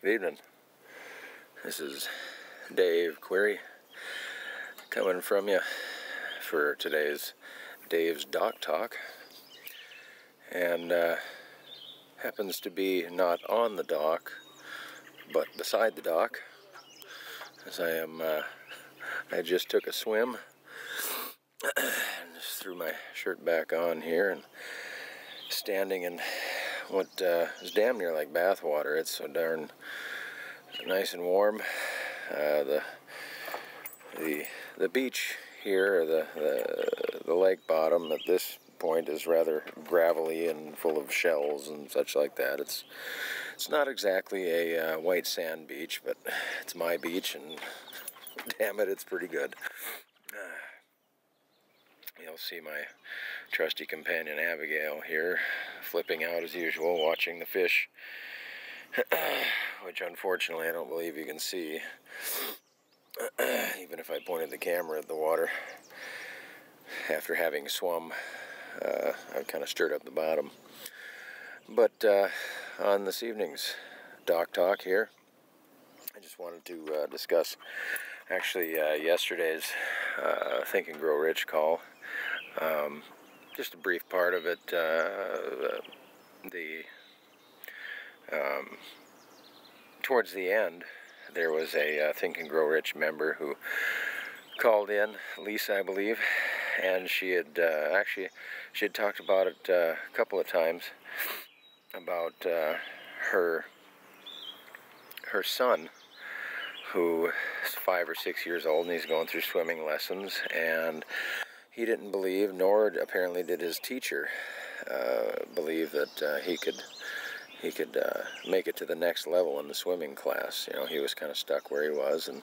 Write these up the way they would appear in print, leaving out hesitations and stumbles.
Good evening. This is Dave Query coming from you for today's Dave's Doc Talk, and happens to be not on the dock but beside the dock, as I am I just took a swim and just threw my shirt back on here and standing in what is damn near like bath water. It's so darn nice and warm. The beach here, or the lake bottom at this point, is rather gravelly and full of shells and such like that. It's not exactly a white sand beach, but it's my beach, and damn it, it's pretty good. You'll see my trusty companion Abigail here, flipping out as usual, watching the fish, which unfortunately I don't believe you can see, even if I pointed the camera at the water. After having swum, I kind of stirred up the bottom. But on this evening's Doc Talk here, I just wanted to discuss actually yesterday's Think and Grow Rich call. Just a brief part of it, towards the end, there was a Think and Grow Rich member who called in, Lisa, I believe, and she had talked about it a couple of times, about her son, who is 5 or 6 years old, and he's going through swimming lessons, and he didn't believe, nor apparently did his teacher believe, that he could make it to the next level in the swimming class. You know, he was kind of stuck where he was, and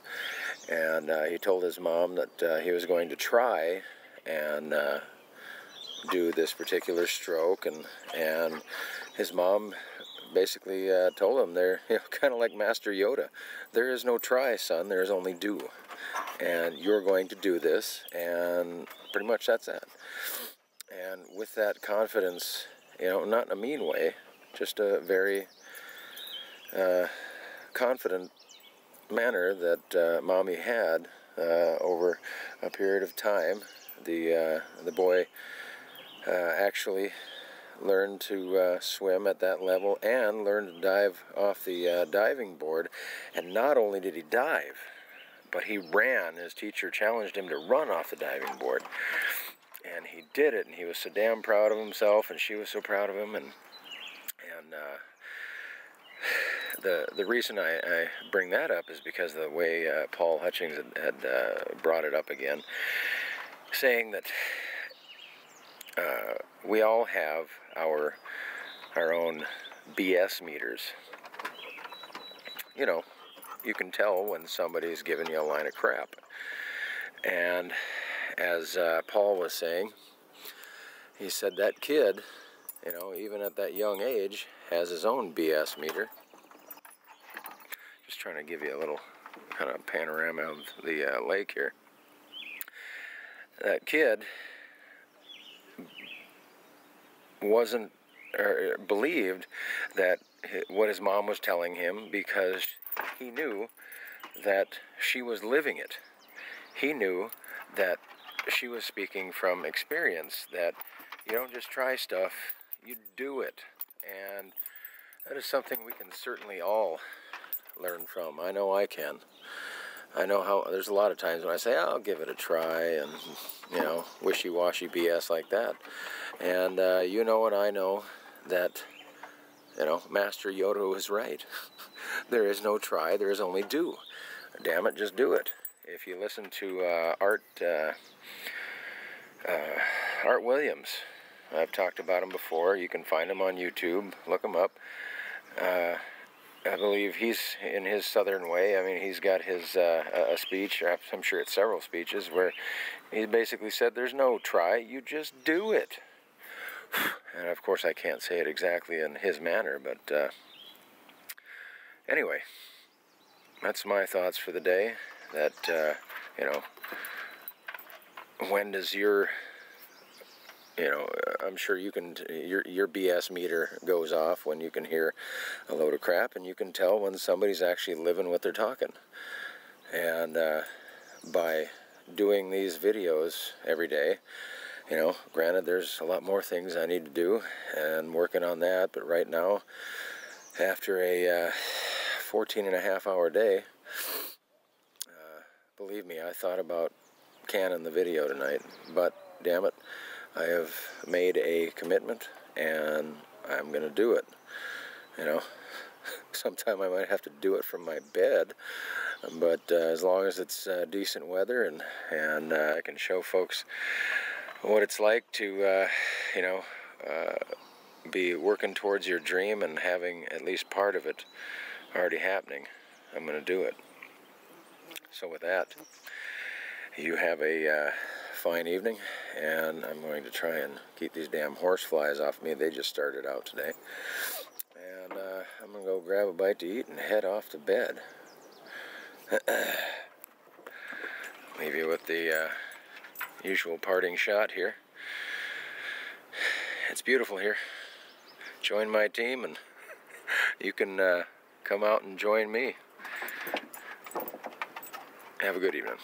he told his mom that he was going to try and do this particular stroke, and his mom basically told him, there, you know, kind of like Master Yoda, there is no try, son, there is only do. And you're going to do this, and pretty much that's that. And with that confidence, you know, not in a mean way, just a very confident manner that Mommy had over a period of time, the boy actually learned to swim at that level and learned to dive off the diving board. And not only did he dive, but he ran. His teacher challenged him to run off the diving board, and he did it, and he was so damn proud of himself, and she was so proud of him. And the reason I bring that up is because of the way Paul Hutchings had brought it up again, saying that we all have our own BS meters. You know, you can tell when somebody's giving you a line of crap. And as Paul was saying, he said that kid, you know, even at that young age, has his own BS meter. Just trying to give you a little kind of panorama of the lake here. That kid wasn't, or believed that what his mom was telling him, because he knew that she was living it. He knew that she was speaking from experience, that you don't just try stuff, you do it. And that is something we can certainly all learn from. I know I can. I know how there's a lot of times when I say, I'll give it a try, and, you know, wishy-washy BS like that. And you know, and I know that, you know, Master Yoda was right. There is no try, there is only do. Damn it, just do it. If you listen to Art Williams, I've talked about him before. You can find him on YouTube, look him up. I believe he's, in his southern way, I mean, he's got his a speech, I'm sure it's several speeches, where he basically said, there's no try, you just do it. And of course I can't say it exactly in his manner, but anyway, that's my thoughts for the day. That, you know, when does your you know, I'm sure you can, your BS meter goes off when you can hear a load of crap, and you can tell when somebody's actually living what they're talking. And by doing these videos every day, you know, granted there's a lot more things I need to do and working on that, but right now, after a 14.5-hour day, believe me, I thought about canning the video tonight, but damn it, I have made a commitment and I'm gonna do it. You know, sometime I might have to do it from my bed, but as long as it's decent weather and I can show folks what it's like to, you know, be working towards your dream and having at least part of it already happening, I'm going to do it. So with that, you have a fine evening, and I'm going to try and keep these damn horseflies off me. They just started out today. And I'm going to go grab a bite to eat and head off to bed. Leave you with the usual parting shot here. It's beautiful here. Join my team, and you can come out and join me. Have a good evening.